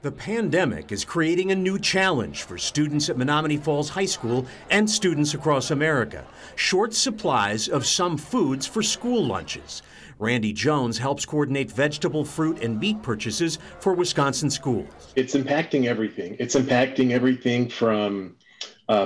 The pandemic is creating a new challenge for students at Menomonee Falls High School and students across America. Short supplies of some foods for school lunches. Randy Jones helps coordinate vegetable, fruit, and meat purchases for Wisconsin schools. It's impacting everything. It's impacting everything from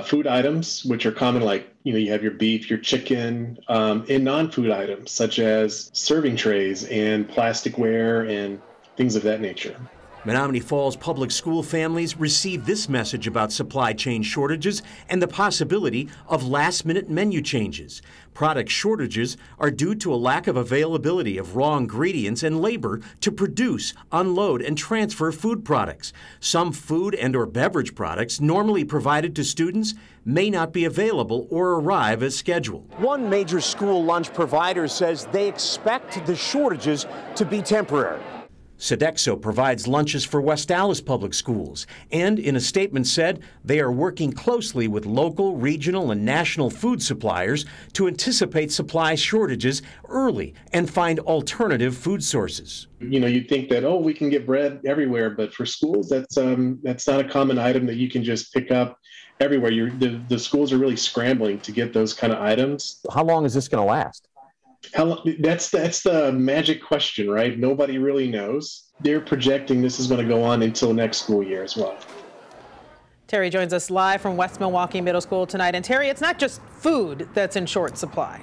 food items, which are common, like, you have your beef, your chicken, and non-food items, such as serving trays and plasticware and things of that nature. Menomonee Falls Public School families receive this message about supply chain shortages and the possibility of last-minute menu changes. Product shortages are due to a lack of availability of raw ingredients and labor to produce, unload, and transfer food products. Some food and/or beverage products normally provided to students may not be available or arrive as scheduled. One major school lunch provider says they expect the shortages to be temporary. Sodexo provides lunches for West Allis Public Schools and, in a statement, said they are working closely with local, regional, and national food suppliers to anticipate supply shortages early and find alternative food sources. You'd think that, oh, we can get bread everywhere, but for schools, that's not a common item that you can just pick up everywhere. The schools are really scrambling to get those kind of items. How long is this going to last? That's the magic question, right? Nobody really knows. They're projecting this is going to go on until next school year as well. Terry joins us live from West Milwaukee Middle School tonight. And Terry, it's not just food that's in short supply.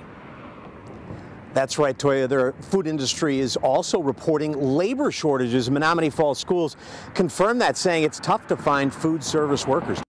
That's right, Toya. The food industry is also reporting labor shortages. Menomonee Falls schools confirmed that, saying it's tough to find food service workers.